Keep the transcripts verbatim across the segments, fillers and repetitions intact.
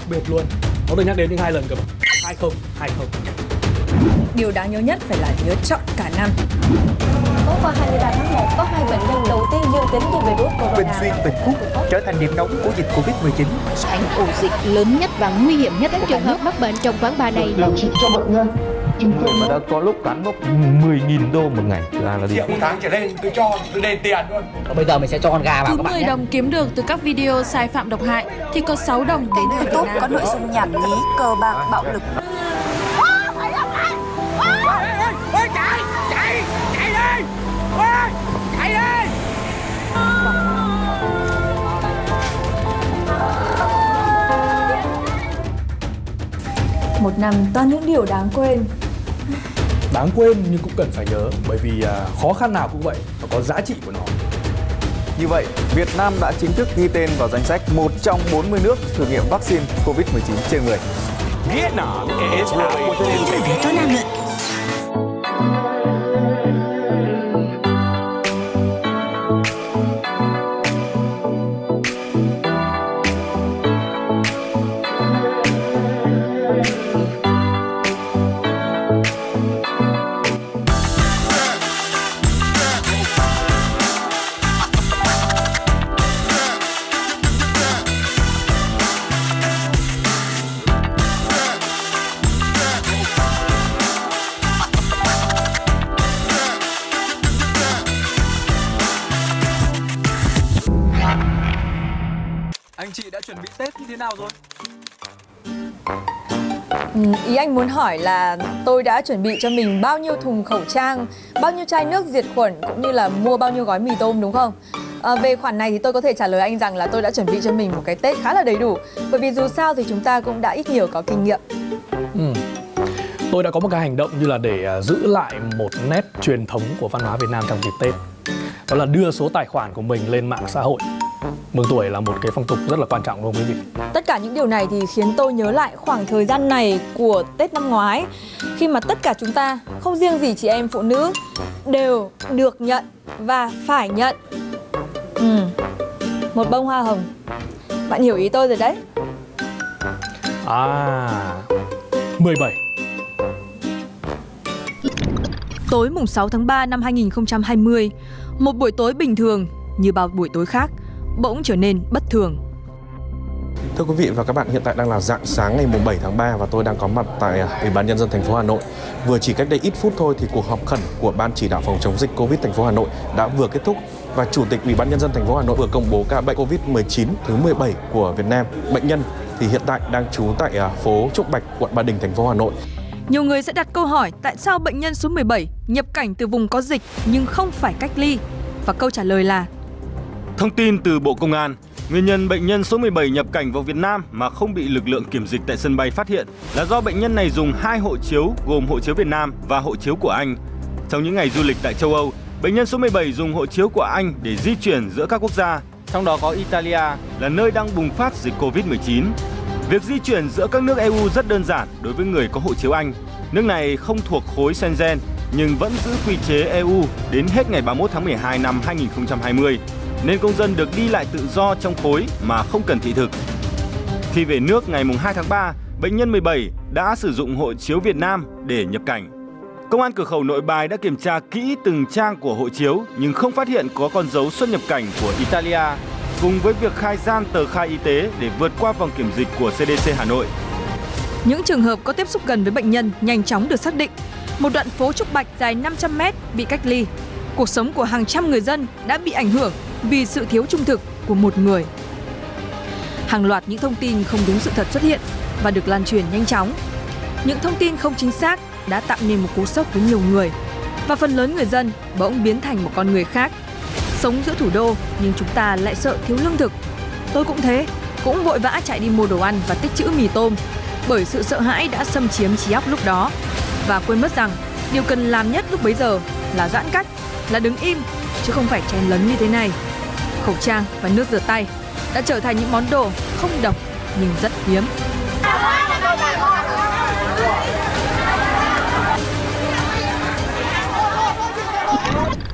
đặc biệt luôn. Nó được nhắc đến những hai lần cơ mà. Hai không, hai không. Điều đáng nhớ nhất phải là nhớ chọn cả năm. Tối qua hai mươi ba tháng một, có hai bệnh nhân đầu tiên dương tính với virus corona. Bình Xuyên, Bình Phúc trở thành điểm nóng của dịch Covid mười chín. Thành ổ dịch lớn nhất và nguy hiểm nhất các trường hợp mắc bệnh trong quán bar này. Điều trị cho bệnh nhân. Chúng tôi mà đã có lúc cán mốc mười nghìn đô một ngày. Là là triệu một tháng trở lên tôi cho, tôi đền tiền luôn. Còn bây giờ mình sẽ cho con gà vào các bạn nhé. mười đồng kiếm được từ các video sai phạm độc hại thì có sáu đồng đến từ YouTube có nội dung nhảm nhí, cờ bạc, bạo lực. Một năm toàn những điều đáng quên. Đáng quên nhưng cũng cần phải nhớ, bởi vì khó khăn nào cũng vậy, nó có giá trị của nó. Như vậy, Việt Nam đã chính thức ghi tên vào danh sách một trong bốn mươi nước thử nghiệm vaccine Covid mười chín trên người. Vietnam is really... nào rồi? Ừ, ý anh muốn hỏi là tôi đã chuẩn bị cho mình bao nhiêu thùng khẩu trang, bao nhiêu chai nước diệt khuẩn, cũng như là mua bao nhiêu gói mì tôm, đúng không? À, về khoản này thì tôi có thể trả lời anh rằng là tôi đã chuẩn bị cho mình một cái Tết khá là đầy đủ, bởi vì dù sao thì chúng ta cũng đã ít nhiều có kinh nghiệm. Ừ. Tôi đã có một cái hành động như là để giữ lại một nét truyền thống của văn hóa Việt Nam trong dịp Tết, đó là đưa số tài khoản của mình lên mạng xã hội. Mừng tuổi là một cái phong tục rất là quan trọng, đúng không quý vị? Tất cả những điều này thì khiến tôi nhớ lại khoảng thời gian này của Tết năm ngoái, khi mà tất cả chúng ta, không riêng gì chị em phụ nữ, đều được nhận và phải nhận ừ. một bông hoa hồng. Bạn hiểu ý tôi rồi đấy. À, mười bảy. Tối mùng sáu tháng ba năm hai nghìn không trăm hai mươi, một buổi tối bình thường như bao buổi tối khác bỗng trở nên bất thường. Thưa quý vị và các bạn, hiện tại đang là rạng sáng ngày mùng bảy tháng ba và tôi đang có mặt tại Ủy ban Nhân dân thành phố Hà Nội. Vừa chỉ cách đây ít phút thôi thì cuộc họp khẩn của Ban chỉ đạo phòng chống dịch Covid thành phố Hà Nội đã vừa kết thúc và Chủ tịch Ủy ban Nhân dân thành phố Hà Nội vừa công bố ca bệnh Covid mười chín thứ mười bảy của Việt Nam. Bệnh nhân thì hiện tại đang trú tại phố Trúc Bạch, quận Ba Đình, thành phố Hà Nội. Nhiều người sẽ đặt câu hỏi tại sao bệnh nhân số mười bảy nhập cảnh từ vùng có dịch nhưng không phải cách ly, và câu trả lời là thông tin từ Bộ Công an, nguyên nhân bệnh nhân số mười bảy nhập cảnh vào Việt Nam mà không bị lực lượng kiểm dịch tại sân bay phát hiện là do bệnh nhân này dùng hai hộ chiếu gồm hộ chiếu Việt Nam và hộ chiếu của Anh. Trong những ngày du lịch tại châu Âu, bệnh nhân số mười bảy dùng hộ chiếu của Anh để di chuyển giữa các quốc gia, trong đó có Italia là nơi đang bùng phát dịch Covid mười chín. Việc di chuyển giữa các nước e u rất đơn giản đối với người có hộ chiếu Anh. Nước này không thuộc khối Schengen nhưng vẫn giữ quy chế e u đến hết ngày ba mươi mốt tháng mười hai năm hai nghìn không trăm hai mươi. Nên công dân được đi lại tự do trong khối mà không cần thị thực. Khi về nước ngày hai tháng ba, bệnh nhân mười bảy đã sử dụng hộ chiếu Việt Nam để nhập cảnh. Công an cửa khẩu Nội Bài đã kiểm tra kỹ từng trang của hộ chiếu nhưng không phát hiện có con dấu xuất nhập cảnh của Italia, cùng với việc khai gian tờ khai y tế để vượt qua vòng kiểm dịch của xê đê xê Hà Nội. Những trường hợp có tiếp xúc gần với bệnh nhân nhanh chóng được xác định. Một đoạn phố Trúc Bạch dài năm trăm mét bị cách ly. Cuộc sống của hàng trăm người dân đã bị ảnh hưởng vì sự thiếu trung thực của một người. Hàng loạt những thông tin không đúng sự thật xuất hiện và được lan truyền nhanh chóng. Những thông tin không chính xác đã tạo nên một cú sốc với nhiều người, và phần lớn người dân bỗng biến thành một con người khác. Sống giữa thủ đô nhưng chúng ta lại sợ thiếu lương thực. Tôi cũng thế, cũng vội vã chạy đi mua đồ ăn và tích trữ mì tôm, bởi sự sợ hãi đã xâm chiếm trí óc lúc đó, và quên mất rằng điều cần làm nhất lúc bấy giờ là giãn cách, là đứng im, chứ không phải chen lấn như thế này. Khẩu trang và nước rửa tay đã trở thành những món đồ không độc nhưng rất hiếm.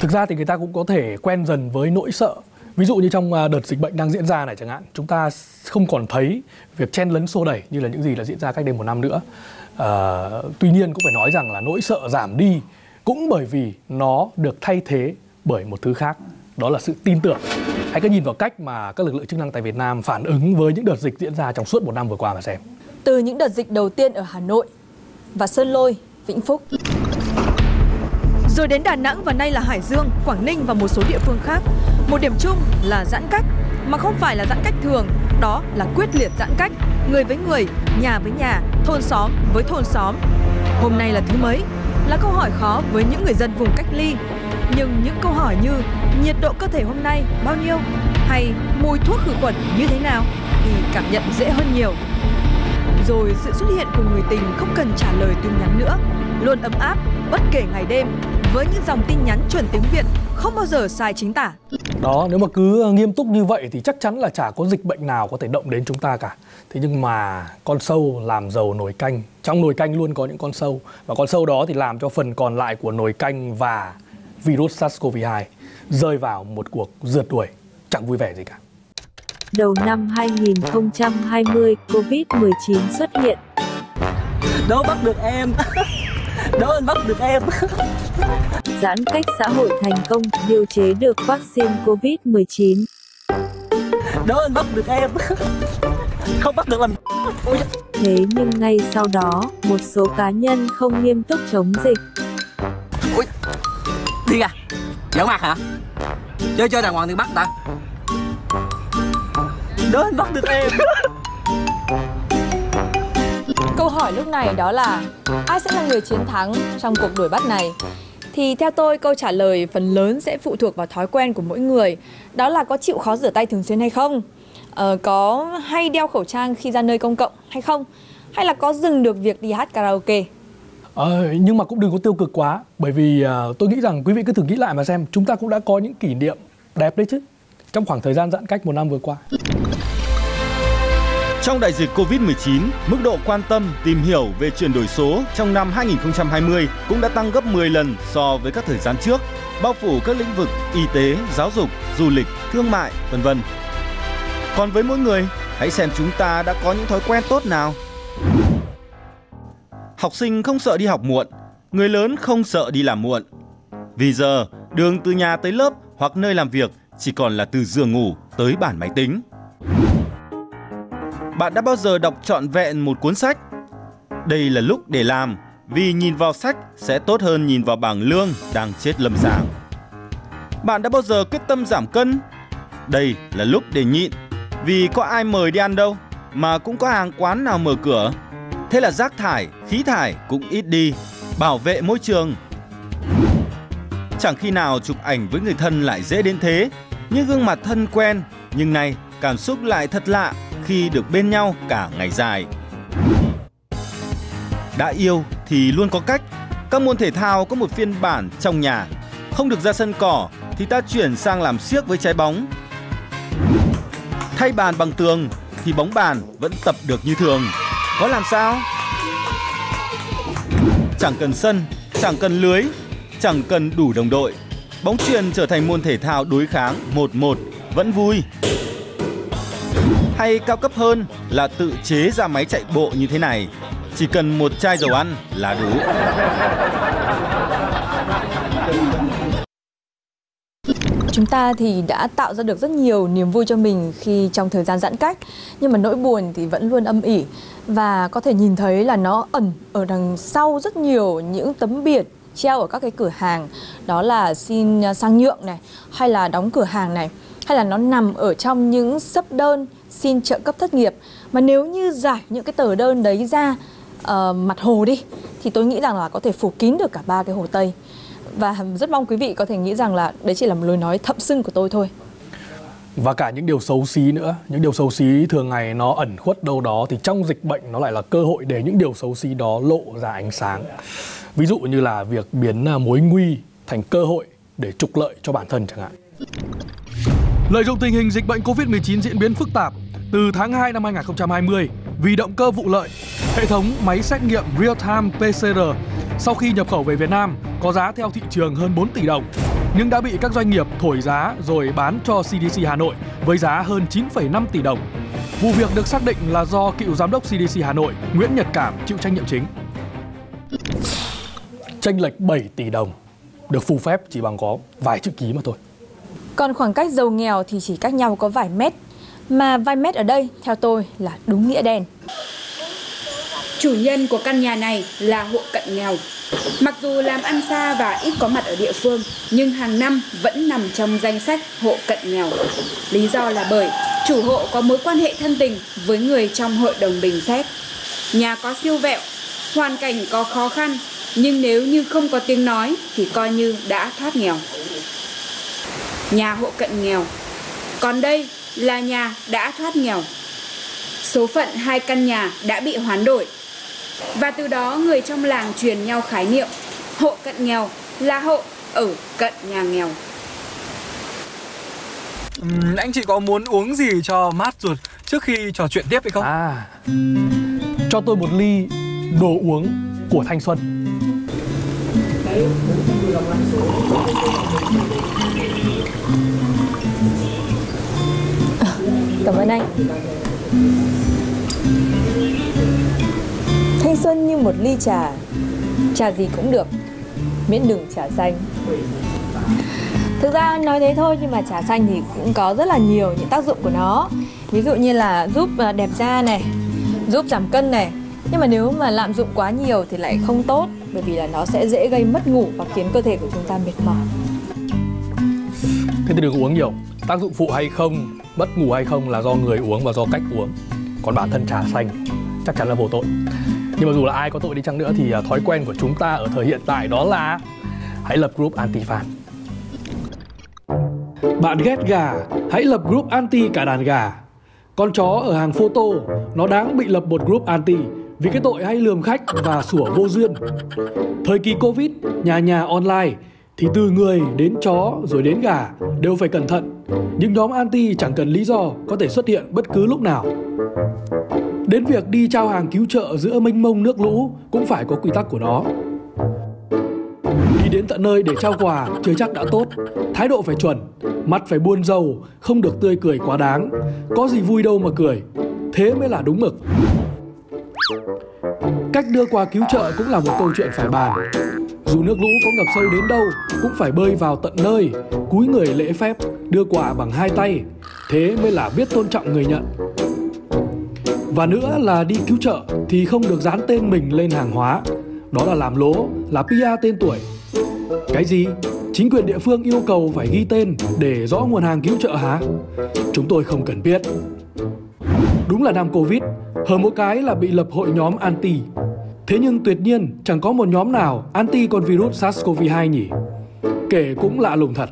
Thực ra thì người ta cũng có thể quen dần với nỗi sợ. Ví dụ như trong đợt dịch bệnh đang diễn ra này chẳng hạn, chúng ta không còn thấy việc chen lấn xô đẩy như là những gì là diễn ra cách đây một năm nữa. À, tuy nhiên cũng phải nói rằng là nỗi sợ giảm đi cũng bởi vì nó được thay thế bởi một thứ khác, đó là sự tin tưởng. Hãy cứ nhìn vào cách mà các lực lượng chức năng tại Việt Nam phản ứng với những đợt dịch diễn ra trong suốt một năm vừa qua mà xem. Từ những đợt dịch đầu tiên ở Hà Nội và Sơn Lôi, Vĩnh Phúc, rồi đến Đà Nẵng và nay là Hải Dương, Quảng Ninh và một số địa phương khác. Một điểm chung là giãn cách, mà không phải là giãn cách thường, đó là quyết liệt giãn cách, người với người, nhà với nhà, thôn xóm với thôn xóm. Hôm nay là thứ mấy? Là câu hỏi khó với những người dân vùng cách ly. Nhưng những câu hỏi như nhiệt độ cơ thể hôm nay bao nhiêu hay mùi thuốc khử khuẩn như thế nào thì cảm nhận dễ hơn nhiều. Rồi sự xuất hiện của người tình không cần trả lời tin nhắn nữa, luôn ấm áp bất kể ngày đêm, với những dòng tin nhắn chuẩn tiếng Việt không bao giờ sai chính tả. Đó, nếu mà cứ nghiêm túc như vậy thì chắc chắn là chả có dịch bệnh nào có thể động đến chúng ta cả. Thế nhưng mà con sâu làm giàu nồi canh, trong nồi canh luôn có những con sâu, và con sâu đó thì làm cho phần còn lại của nồi canh và virus SARS-cô vê hai rơi vào một cuộc rượt đuổi chẳng vui vẻ gì cả. Đầu năm hai nghìn không trăm hai mươi, Covid mười chín xuất hiện. Đâu bắt được em. Đâu bắt được em. Giãn cách xã hội thành công, điều chế được vaccine Covid mười chín. Đâu bắt được em. Không bắt được làm. Thế nhưng ngay sau đó, một số cá nhân không nghiêm túc chống dịch. Ui. Đi à? Giỡn mặt hả? Chơi chơi đàng hoàng thì bắt ta. Đâu bắt được em. Câu hỏi lúc này đó là ai sẽ là người chiến thắng trong cuộc đuổi bắt này? Thì theo tôi, câu trả lời phần lớn sẽ phụ thuộc vào thói quen của mỗi người. Đó là có chịu khó rửa tay thường xuyên hay không? Ờ, có hay đeo khẩu trang khi ra nơi công cộng hay không? Hay là có dừng được việc đi hát karaoke? Ờ, nhưng mà cũng đừng có tiêu cực quá. Bởi vì uh, tôi nghĩ rằng quý vị cứ thử nghĩ lại mà xem, chúng ta cũng đã có những kỷ niệm đẹp đấy chứ, trong khoảng thời gian giãn cách một năm vừa qua. Trong đại dịch Covid mười chín, mức độ quan tâm, tìm hiểu về chuyển đổi số trong năm hai nghìn không trăm hai mươi cũng đã tăng gấp mười lần so với các thời gian trước, bao phủ các lĩnh vực y tế, giáo dục, du lịch, thương mại, vân vân. Còn với mỗi người, hãy xem chúng ta đã có những thói quen tốt nào. Học sinh không sợ đi học muộn, người lớn không sợ đi làm muộn. Vì giờ, đường từ nhà tới lớp hoặc nơi làm việc chỉ còn là từ giường ngủ tới bàn máy tính. Bạn đã bao giờ đọc trọn vẹn một cuốn sách? Đây là lúc để làm, vì nhìn vào sách sẽ tốt hơn nhìn vào bảng lương đang chết lâm sàng. Bạn đã bao giờ quyết tâm giảm cân? Đây là lúc để nhịn, vì có ai mời đi ăn đâu, mà cũng có hàng quán nào mở cửa. Thế là rác thải, khí thải cũng ít đi, bảo vệ môi trường. Chẳng khi nào chụp ảnh với người thân lại dễ đến thế, những gương mặt thân quen, nhưng nay cảm xúc lại thật lạ khi được bên nhau cả ngày dài. Đã yêu thì luôn có cách. Các môn thể thao có một phiên bản trong nhà. Không được ra sân cỏ thì ta chuyển sang làm xiếc với trái bóng. Thay bàn bằng tường thì bóng bàn vẫn tập được như thường. Có làm sao? Chẳng cần sân, chẳng cần lưới, chẳng cần đủ đồng đội. Bóng chuyền trở thành môn thể thao đối kháng một một vẫn vui. Hay cao cấp hơn là tự chế ra máy chạy bộ như thế này. Chỉ cần một chai dầu ăn là đủ. Chúng ta thì đã tạo ra được rất nhiều niềm vui cho mình khi trong thời gian giãn cách. Nhưng mà nỗi buồn thì vẫn luôn âm ỉ. Và có thể nhìn thấy là nó ẩn ở đằng sau rất nhiều những tấm biển treo ở các cái cửa hàng. Đó là xin sang nhượng này, hay là đóng cửa hàng này, hay là nó nằm ở trong những xấp đơn xin trợ cấp thất nghiệp. Mà nếu như giải những cái tờ đơn đấy ra uh, mặt hồ đi, thì tôi nghĩ rằng là có thể phủ kín được cả ba cái hồ Tây. Và rất mong quý vị có thể nghĩ rằng là đấy chỉ là một lời nói thậm xưng của tôi thôi. Và cả những điều xấu xí nữa, những điều xấu xí thường ngày nó ẩn khuất đâu đó, thì trong dịch bệnh nó lại là cơ hội để những điều xấu xí đó lộ ra ánh sáng. Ví dụ như là việc biến mối nguy thành cơ hội để trục lợi cho bản thân chẳng hạn. Lợi dụng tình hình dịch bệnh Covid mười chín diễn biến phức tạp, từ tháng hai năm hai nghìn không trăm hai mươi, vì động cơ vụ lợi, hệ thống máy xét nghiệm real-time pê xê rờ sau khi nhập khẩu về Việt Nam có giá theo thị trường hơn bốn tỷ đồng. nhưng đã bị các doanh nghiệp thổi giá rồi bán cho xê đê xê Hà Nội với giá hơn chín phẩy năm tỷ đồng. Vụ việc được xác định là do cựu giám đốc xê đê xê Hà Nội Nguyễn Nhật Cảm chịu trách nhiệm chính. Chênh lệch bảy tỷ đồng được phù phép chỉ bằng có vài chữ ký mà thôi. Còn khoảng cách giàu nghèo thì chỉ cách nhau có vài mét, mà vài mét ở đây theo tôi là đúng nghĩa đen. Chủ nhân của căn nhà này là hộ cận nghèo. Mặc dù làm ăn xa và ít có mặt ở địa phương, nhưng hàng năm vẫn nằm trong danh sách hộ cận nghèo. Lý do là bởi chủ hộ có mối quan hệ thân tình với người trong hội đồng bình xét. Nhà có siêu vẹo, hoàn cảnh có khó khăn, nhưng nếu như không có tiếng nói thì coi như đã thoát nghèo. Nhà hộ cận nghèo. Còn đây là nhà đã thoát nghèo. Số phận hai căn nhà đã bị hoán đổi. Và từ đó người trong làng truyền nhau khái niệm hộ cận nghèo là hộ ở cận nhà nghèo. Ừ, anh chị có muốn uống gì cho mát ruột trước khi trò chuyện tiếp hay không? À, cho tôi một ly đồ uống của Thanh Xuân. À, cảm ơn anh. Thanh Xuân như một ly trà, trà gì cũng được, miễn đừng trà xanh. Thực ra nói thế thôi nhưng mà trà xanh thì cũng có rất là nhiều những tác dụng của nó. Ví dụ như là giúp đẹp da này, giúp giảm cân này. Nhưng mà nếu mà lạm dụng quá nhiều thì lại không tốt, bởi vì là nó sẽ dễ gây mất ngủ và khiến cơ thể của chúng ta mệt mỏi. Thế thì đừng uống nhiều. Tác dụng phụ hay không, mất ngủ hay không là do người uống và do cách uống. Còn bản thân trà xanh chắc chắn là vô tội. Nhưng mà dù là ai có tội đi chăng nữa thì thói quen của chúng ta ở thời hiện tại đó là hãy lập group anti-fan. Bạn ghét gà, hãy lập group anti cả đàn gà. Con chó ở hàng photo, nó đáng bị lập một group anti vì cái tội hay lườm khách và sủa vô duyên. Thời kỳ Covid, nhà nhà online thì từ người đến chó rồi đến gà đều phải cẩn thận. Những nhóm anti chẳng cần lý do, có thể xuất hiện bất cứ lúc nào. Đến việc đi trao hàng cứu trợ giữa mênh mông nước lũ cũng phải có quy tắc của nó. Đi đến tận nơi để trao quà chưa chắc đã tốt. Thái độ phải chuẩn, mặt phải buồn rầu, không được tươi cười quá đáng. Có gì vui đâu mà cười, thế mới là đúng mực. Cách đưa quà cứu trợ cũng là một câu chuyện phải bàn. Dù nước lũ có ngập sâu đến đâu cũng phải bơi vào tận nơi, cúi người lễ phép, đưa quà bằng hai tay. Thế mới là biết tôn trọng người nhận. Và nữa là đi cứu trợ thì không được dán tên mình lên hàng hóa. Đó là làm lố, là pê e tên tuổi. Cái gì? Chính quyền địa phương yêu cầu phải ghi tên để rõ nguồn hàng cứu trợ hả? Chúng tôi không cần biết. Đúng là năm Covid, hờn một cái là bị lập hội nhóm anti. Thế nhưng tuyệt nhiên chẳng có một nhóm nào anti con virus SARS-cô vê hai nhỉ? Kể cũng lạ lùng thật.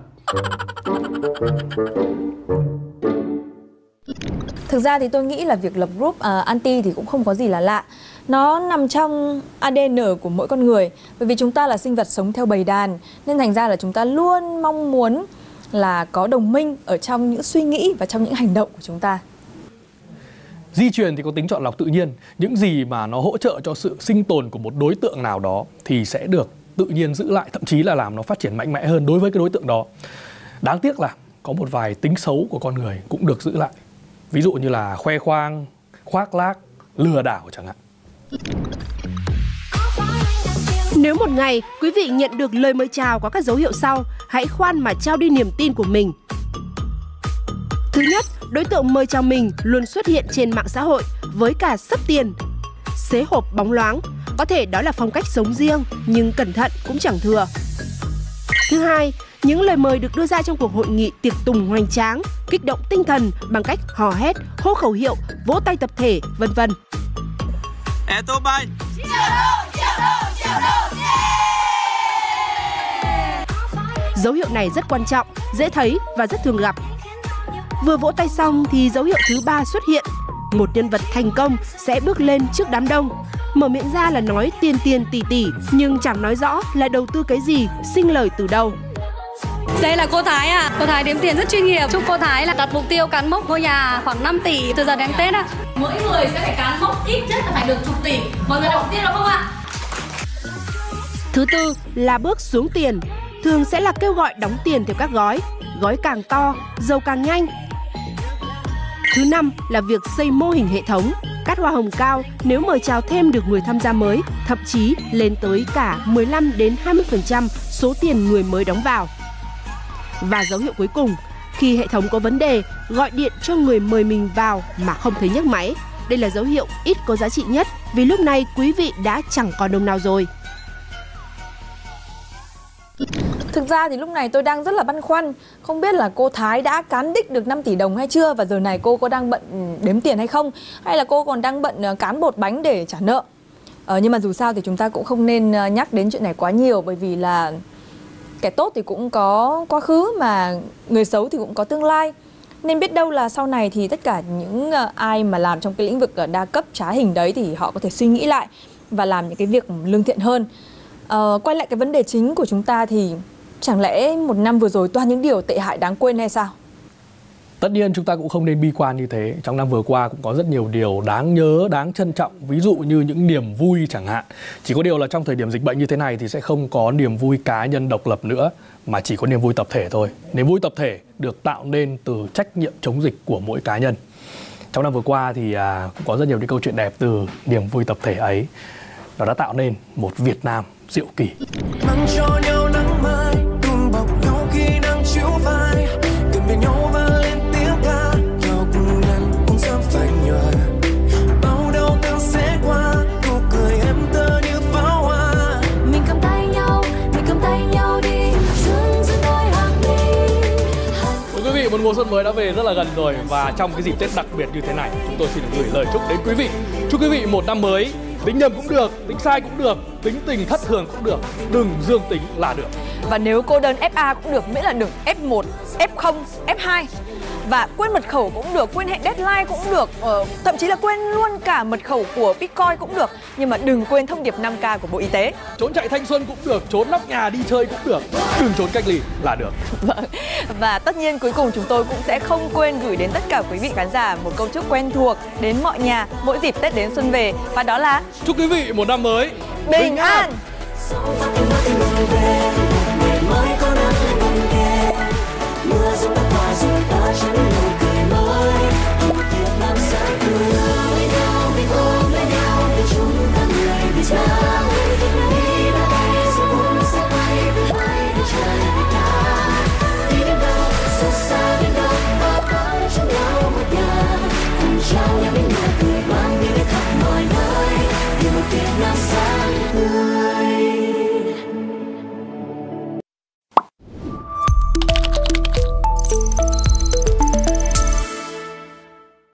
Thực ra thì tôi nghĩ là việc lập group uh, anti thì cũng không có gì là lạ. Nó nằm trong a đê en của mỗi con người. Bởi vì chúng ta là sinh vật sống theo bầy đàn, nên thành ra là chúng ta luôn mong muốn là có đồng minh ở trong những suy nghĩ và trong những hành động của chúng ta. Di truyền thì có tính chọn lọc tự nhiên. Những gì mà nó hỗ trợ cho sự sinh tồn của một đối tượng nào đó thì sẽ được tự nhiên giữ lại, thậm chí là làm nó phát triển mạnh mẽ hơn đối với cái đối tượng đó. Đáng tiếc là có một vài tính xấu của con người cũng được giữ lại. Ví dụ như là khoe khoang, khoác lác, lừa đảo chẳng hạn. Nếu một ngày quý vị nhận được lời mời chào có các dấu hiệu sau, hãy khoan mà trao đi niềm tin của mình. Thứ nhất, đối tượng mời chào mình luôn xuất hiện trên mạng xã hội với cả sấp tiền, xế hộp bóng loáng. Có thể đó là phong cách sống riêng, nhưng cẩn thận cũng chẳng thừa. Thứ hai, những lời mời được đưa ra trong cuộc hội nghị tiệc tùng hoành tráng, kích động tinh thần bằng cách hò hét, hô khẩu hiệu, vỗ tay tập thể, vân vân. Dấu hiệu này rất quan trọng, dễ thấy và rất thường gặp. Vừa vỗ tay xong thì dấu hiệu thứ ba xuất hiện. Một nhân vật thành công sẽ bước lên trước đám đông, mở miệng ra là nói tiền tiền tỷ tỷ nhưng chẳng nói rõ là đầu tư cái gì, sinh lời từ đâu. Đây là cô Thái ạ, à. Cô Thái đếm tiền rất chuyên nghiệp. Chúc cô Thái là đặt mục tiêu cán mốc ngôi nhà khoảng năm tỷ từ giờ đến Tết ạ. À. Mỗi người sẽ phải cán mốc ít nhất là phải được chục tỷ. Mọi người đặt mục tiêu đúng không ạ? Thứ tư là bước xuống tiền. thường sẽ là kêu gọi đóng tiền theo các gói, gói càng to, giàu càng nhanh. Thứ năm là việc xây mô hình hệ thống, cắt hoa hồng cao nếu mời chào thêm được người tham gia mới, thậm chí lên tới cả mười lăm đến hai mươi phần trăm số tiền người mới đóng vào. Và dấu hiệu cuối cùng, khi hệ thống có vấn đề, gọi điện cho người mời mình vào mà không thấy nhấc máy. Đây là dấu hiệu ít có giá trị nhất vì lúc này quý vị đã chẳng còn đồng nào rồi. Thực ra thì lúc này tôi đang rất là băn khoăn, không biết là cô Thái đã cán đích được năm tỷ đồng hay chưa, và giờ này cô có đang bận đếm tiền hay không, hay là cô còn đang bận cán bột bánh để trả nợ. Ờ, nhưng mà dù sao thì chúng ta cũng không nên nhắc đến chuyện này quá nhiều, bởi vì là kẻ tốt thì cũng có quá khứ mà người xấu thì cũng có tương lai. Nên biết đâu là sau này thì tất cả những ai mà làm trong cái lĩnh vực đa cấp trá hình đấy thì họ có thể suy nghĩ lại và làm những cái việc lương thiện hơn. Ờ, quay lại cái vấn đề chính của chúng ta thì chẳng lẽ một năm vừa rồi toàn những điều tệ hại đáng quên hay sao? Tất nhiên chúng ta cũng không nên bi quan như thế. Trong năm vừa qua cũng có rất nhiều điều đáng nhớ, đáng trân trọng. Ví dụ như những niềm vui chẳng hạn. Chỉ có điều là trong thời điểm dịch bệnh như thế này thì sẽ không có niềm vui cá nhân độc lập nữa, mà chỉ có niềm vui tập thể thôi. Niềm vui tập thể được tạo nên từ trách nhiệm chống dịch của mỗi cá nhân. Trong năm vừa qua thì à, cũng có rất nhiều những câu chuyện đẹp từ niềm vui tập thể ấy. Nó đã tạo nên một Việt Nam diệu kỳ. Mùa xuân mới đã về rất là gần rồi, và trong cái dịp Tết đặc biệt như thế này, chúng tôi xin gửi lời chúc đến quý vị. Chúc quý vị một năm mới tính nhầm cũng được, tính sai cũng được, tính tình thất thường cũng được, đừng dương tính là được. Và nếu cô đơn ép a cũng được, miễn là đừng ép một, ép không, ép hai. Và quên mật khẩu cũng được, quên hẹn deadline cũng được, ờ, thậm chí là quên luôn cả mật khẩu của Bitcoin cũng được. Nhưng mà đừng quên thông điệp năm K của Bộ Y tế. Trốn chạy thanh xuân cũng được, trốn nóc nhà đi chơi cũng được, đừng trốn cách ly là được. Vâng. Và tất nhiên cuối cùng chúng tôi cũng sẽ không quên gửi đến tất cả quý vị khán giả một câu chúc quen thuộc đến mọi nhà mỗi dịp Tết đến xuân về. Và đó là chúc quý vị một năm mới bình, bình an!